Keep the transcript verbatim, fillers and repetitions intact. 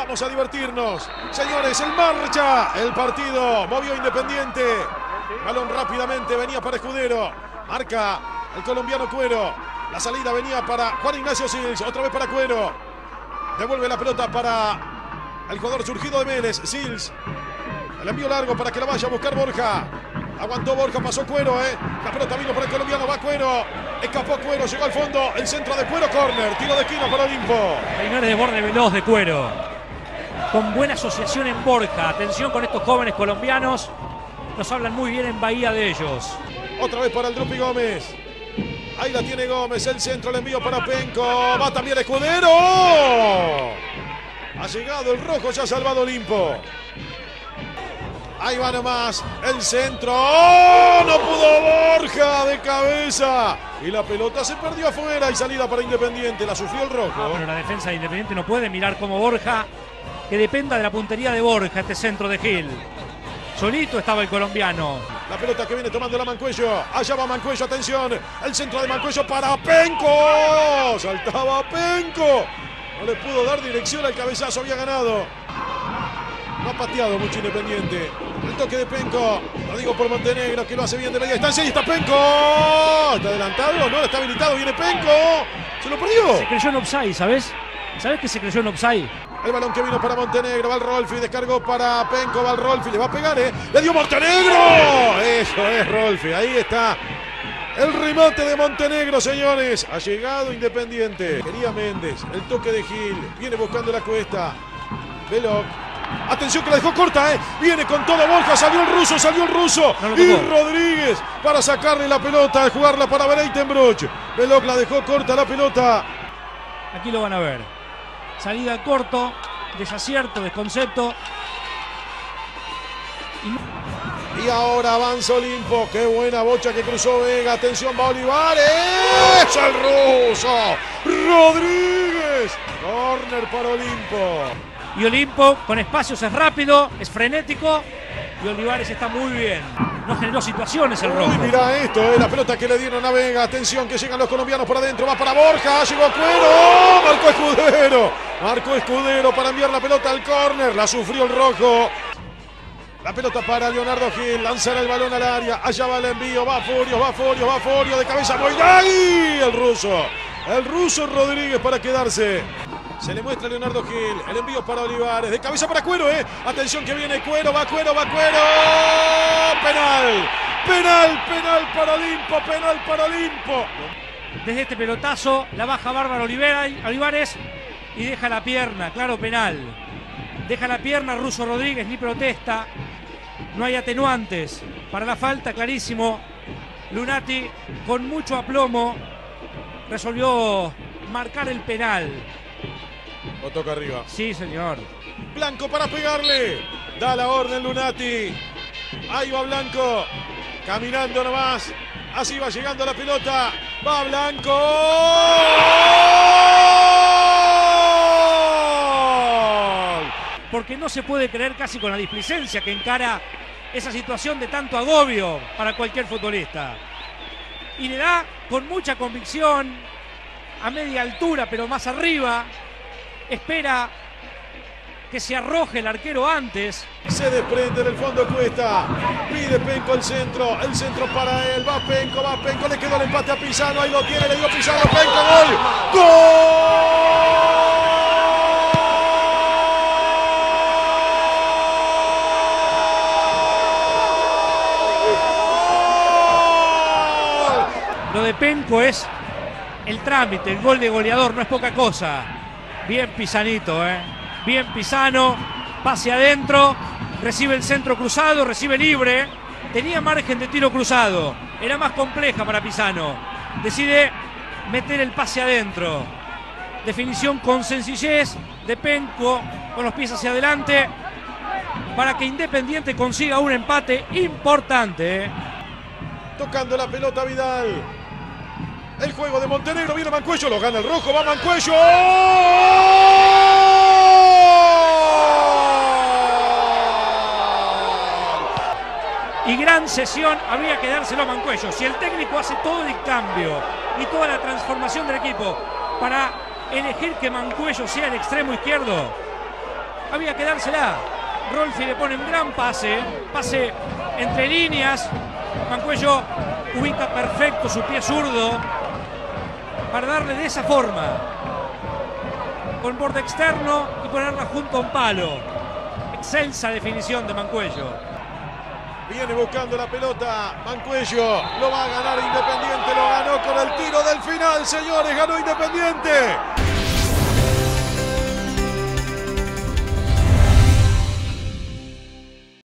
Vamos a divertirnos. Señores, en marcha el partido. Movió Independiente. Balón rápidamente, venía para Escudero. Marca el colombiano Cuero. La salida venía para Juan Ignacio Sils. Otra vez para Cuero. Devuelve la pelota para el jugador surgido de Vélez, Sils. El envío largo para que la vaya a buscar Borja. Aguantó Borja, pasó Cuero, eh. La pelota vino para el colombiano, va Cuero. Escapó Cuero, llegó al fondo. El centro de Cuero, córner. Tiro de esquina para Olimpo. Reinares de borde veloz de Cuero. Con buena asociación en Borja. Atención con estos jóvenes colombianos. Nos hablan muy bien en Bahía de ellos. Otra vez para el Drupi Gómez. Ahí la tiene Gómez. El centro, el envío para Penco. Va también Escudero. Ha llegado el rojo, ya ha salvado Olimpo. Ahí va nomás, el centro, ¡oh! No pudo Borja de cabeza. Y la pelota se perdió afuera y salida para Independiente, la sufrió el rojo. Ah, pero la defensa de Independiente no puede mirar como Borja, que dependa de la puntería de Borja, este centro de Gil. Solito estaba el colombiano. La pelota que viene tomando la Mancuello, allá va Mancuello, atención, el centro de Mancuello para Penco. Saltaba Penco, no le pudo dar dirección al cabezazo, había ganado. No ha pateado mucho Independiente. El toque de Penco. Lo digo por Montenegro, que lo hace bien de media distancia. Y está Penco. Está adelantado. No, está habilitado. Viene Penco. Se lo perdió. Se creyó en offside, ¿sabes? ¿Sabes que se creyó en offside? El balón que vino para Montenegro. Va el Rolfi. Descargó para Penco. Va el Rolfi. Le va a pegar, ¿eh? ¡Le dio Montenegro! Eso es, Rolfi. Ahí está. El remate de Montenegro, señores. Ha llegado Independiente. Quería Méndez. El toque de Gil. Viene buscando la cuesta. Veloc. Atención que la dejó corta, eh. Viene con todo Borja, salió el ruso, salió el ruso. No y Rodríguez para sacarle la pelota, jugarla para Bereitenbruch. Veloc la dejó corta la pelota. Aquí lo van a ver. Salida corto, desacierto, desconcepto. Y, y ahora avanza Olimpo. Qué buena bocha que cruzó Vega. Atención va Olivares. ¡Es el ruso! Rodríguez. Corner para Olimpo. Y Olimpo con espacios es rápido, es frenético y Olivares está muy bien. No generó situaciones el rojo. Uy, mirá esto, eh, la pelota que le dieron a Vega. Atención que llegan los colombianos por adentro. Va para Borja, llegó Cuero. Marcó Escudero. Marcó Escudero para enviar la pelota al córner. La sufrió el rojo. La pelota para Leonardo Gil. Lanzará el balón al área. Allá va el envío. Va Furio, va Furio, va Furio. De cabeza Moidai. El ruso. El ruso Rodríguez para quedarse. Se le muestra a Leonardo Gil, el envío para Olivares, de cabeza para Cuero, eh. Atención que viene Cuero, va Cuero, va Cuero. Penal, penal, penal para Olimpo, penal para Olimpo. Desde este pelotazo la baja Bárbara Olivares y deja la pierna, claro, penal. Deja la pierna, Russo Rodríguez, ni protesta, no hay atenuantes. Para la falta, clarísimo, Lunati con mucho aplomo resolvió marcar el penal. O toca arriba. Sí, señor. Blanco para pegarle. Da la orden Lunati. Ahí va Blanco. Caminando nomás. Así va llegando la pelota. Va Blanco. ¡Gol! Porque no se puede creer casi con la displicencia que encara esa situación de tanto agobio para cualquier futbolista. Y le da con mucha convicción, a media altura, pero más arriba. Espera que se arroje el arquero antes. Se desprende en el fondo Cuesta. Pide Penco el centro. El centro para él. Va Penco, va Penco. Le quedó el empate a Pisano. Ahí lo tiene. Le dio Pisano. Penco, gol. ¡Gol! Lo de Penco es el trámite. El gol de goleador. No es poca cosa. Bien Pisanito, eh. Bien Pisano. Pase adentro. Recibe el centro cruzado. Recibe libre. Tenía margen de tiro cruzado. Era más compleja para Pisano. Decide meter el pase adentro. Definición con sencillez de Penco. Con los pies hacia adelante. Para que Independiente consiga un empate importante. Eh. Tocando la pelota Vidal. El juego de Montenegro, viene Mancuello, lo gana el rojo, va Mancuello. Y gran sesión habría que dárselo a Mancuello. Si el técnico hace todo el cambio y toda la transformación del equipo para elegir que Mancuello sea el extremo izquierdo, había que dársela. Rolfi le pone un gran pase, pase entre líneas. Mancuello ubica perfecto su pie zurdo para darle de esa forma, con borde externo y ponerla junto a un palo. Excelsa definición de Mancuello. Viene buscando la pelota Mancuello, lo va a ganar Independiente, lo ganó con el tiro del final, señores, ganó Independiente.